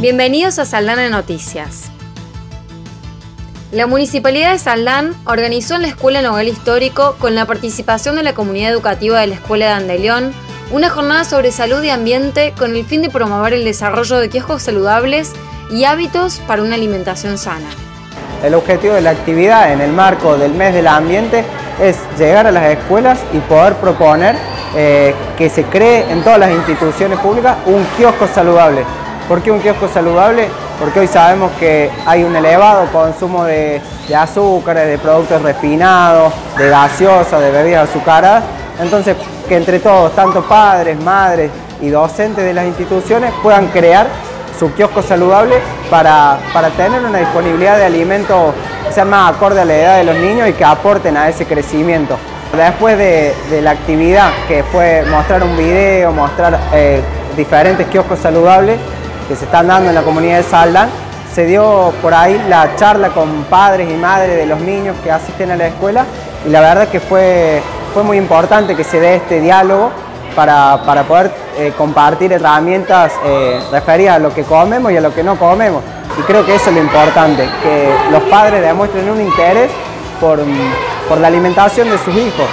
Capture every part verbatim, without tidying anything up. Bienvenidos a Saldán en Noticias. La Municipalidad de Saldán organizó en la Escuela Nogal Histórico, con la participación de la comunidad educativa de la Escuela de Andeleón, una jornada sobre salud y ambiente con el fin de promover el desarrollo de kioscos saludables y hábitos para una alimentación sana. El objetivo de la actividad en el marco del Mes del Ambiente es llegar a las escuelas y poder proponer eh, que se cree en todas las instituciones públicas un kiosco saludable. ¿Por qué un kiosco saludable? Porque hoy sabemos que hay un elevado consumo de, de azúcares, de productos refinados, de gaseosas, de bebidas azucaradas. Entonces, que entre todos, tanto padres, madres y docentes de las instituciones puedan crear su kiosco saludable para, para tener una disponibilidad de alimentos que sean más acorde a la edad de los niños y que aporten a ese crecimiento. Después de, de la actividad, que fue mostrar un video, mostrar eh, diferentes kioscos saludables que se están dando en la comunidad de Saldán, se dio por ahí la charla con padres y madres de los niños que asisten a la escuela, y la verdad que fue, fue muy importante que se dé este diálogo para, para poder eh, compartir herramientas eh, referidas a lo que comemos y a lo que no comemos. Y creo que eso es lo importante, que los padres demuestren un interés por, por la alimentación de sus hijos.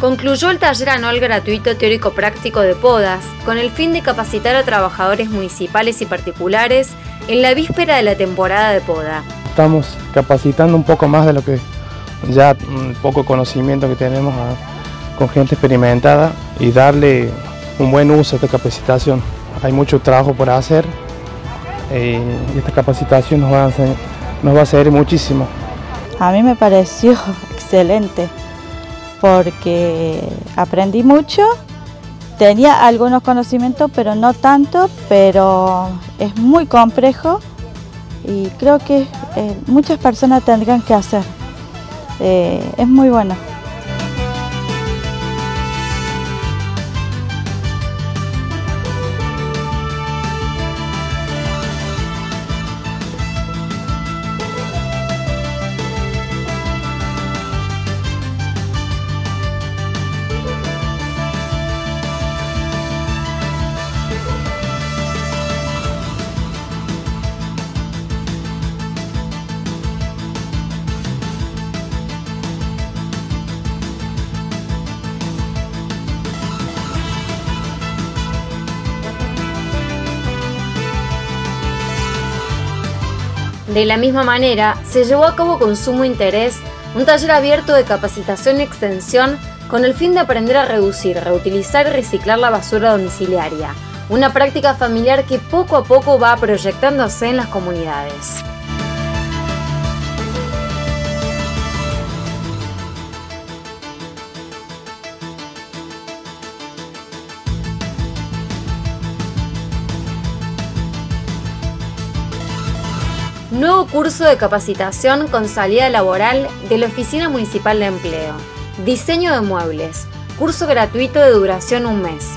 Concluyó el taller anual gratuito teórico-práctico de podas con el fin de capacitar a trabajadores municipales y particulares en la víspera de la temporada de poda. Estamos capacitando un poco más de lo que ya un poco conocimiento que tenemos a, con gente experimentada, y darle un buen uso a esta capacitación. Hay mucho trabajo por hacer eh, y esta capacitación nos va a hacer, nos va a servir muchísimo. A mí me pareció excelente, porque aprendí mucho, tenía algunos conocimientos, pero no tanto, pero es muy complejo y creo que eh, muchas personas tendrán que hacer. Eh, es muy bueno. De la misma manera, se llevó a cabo con sumo interés un taller abierto de capacitación y extensión con el fin de aprender a reducir, reutilizar y reciclar la basura domiciliaria, una práctica familiar que poco a poco va proyectándose en las comunidades. Nuevo curso de capacitación con salida laboral de la Oficina Municipal de Empleo. Diseño de muebles. Curso gratuito de duración un mes.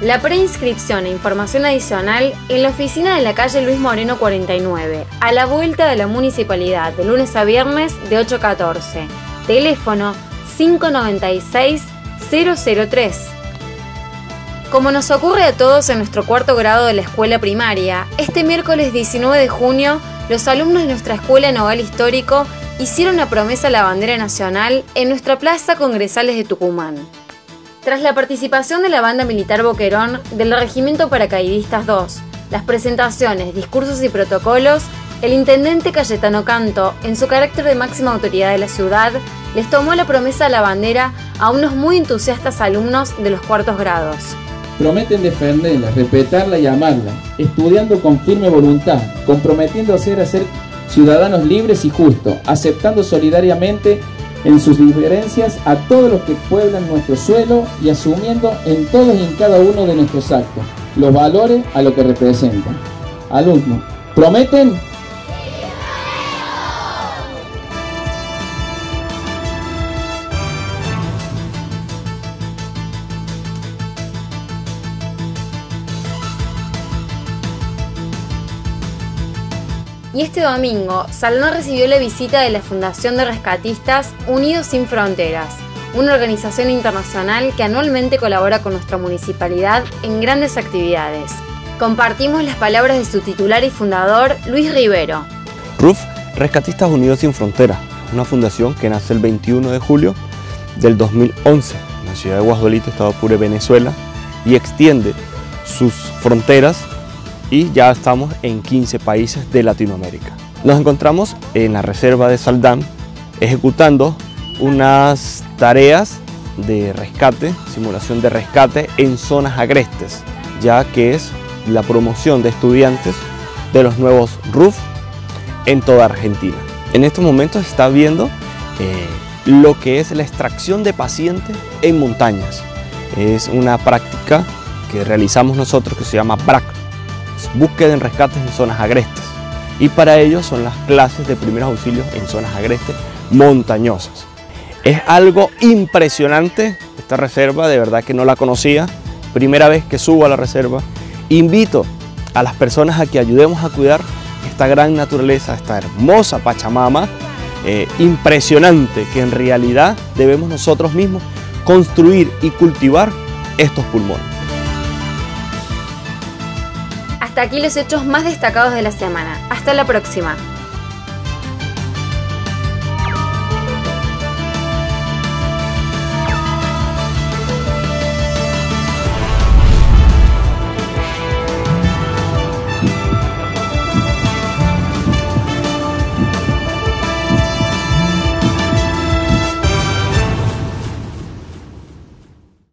La preinscripción e información adicional en la oficina de la calle Luis Moreno cuarenta y nueve, a la vuelta de la municipalidad, de lunes a viernes de ocho a catorce. Teléfono cinco nueve seis cero cero tres. Como nos ocurre a todos en nuestro cuarto grado de la escuela primaria, este miércoles diecinueve de junio, los alumnos de nuestra Escuela Nogal Histórico hicieron una promesa a la bandera nacional en nuestra Plaza Congresales de Tucumán. Tras la participación de la banda militar Boquerón del Regimiento Paracaidistas dos, las presentaciones, discursos y protocolos, el intendente Cayetano Canto, en su carácter de máxima autoridad de la ciudad, les tomó la promesa a la bandera a unos muy entusiastas alumnos de los cuartos grados. Prometen defenderla, respetarla y amarla, estudiando con firme voluntad, comprometiéndose a ser ciudadanos libres y justos, aceptando solidariamente en sus diferencias a todos los que pueblan nuestro suelo y asumiendo en todos y en cada uno de nuestros actos los valores a lo que representan. Alumnos, ¿prometen? Y este domingo, Saldán recibió la visita de la Fundación de Rescatistas Unidos Sin Fronteras, una organización internacional que anualmente colabora con nuestra municipalidad en grandes actividades. Compartimos las palabras de su titular y fundador, Luis Rivero. R U F, Rescatistas Unidos Sin Fronteras, una fundación que nace el veintiuno de julio del dos mil once en la ciudad de Guasdelito, Estado Apure, Venezuela, y extiende sus fronteras y ya estamos en quince países de Latinoamérica. Nos encontramos en la Reserva de Saldán ejecutando unas tareas de rescate, simulación de rescate en zonas agrestes, ya que es la promoción de estudiantes de los nuevos R U F en toda Argentina. En estos momentos se está viendo eh, lo que es la extracción de pacientes en montañas. Es una práctica que realizamos nosotros que se llama B R A C, búsqueda en rescates en zonas agrestes, y para ello son las clases de primeros auxilios en zonas agrestes montañosas. Es algo impresionante esta reserva, de verdad que no la conocía, primera vez que subo a la reserva. Invito a las personas a que ayudemos a cuidar esta gran naturaleza, esta hermosa Pachamama, eh, impresionante, que en realidad debemos nosotros mismos construir y cultivar estos pulmones. Hasta aquí los hechos más destacados de la semana. Hasta la próxima.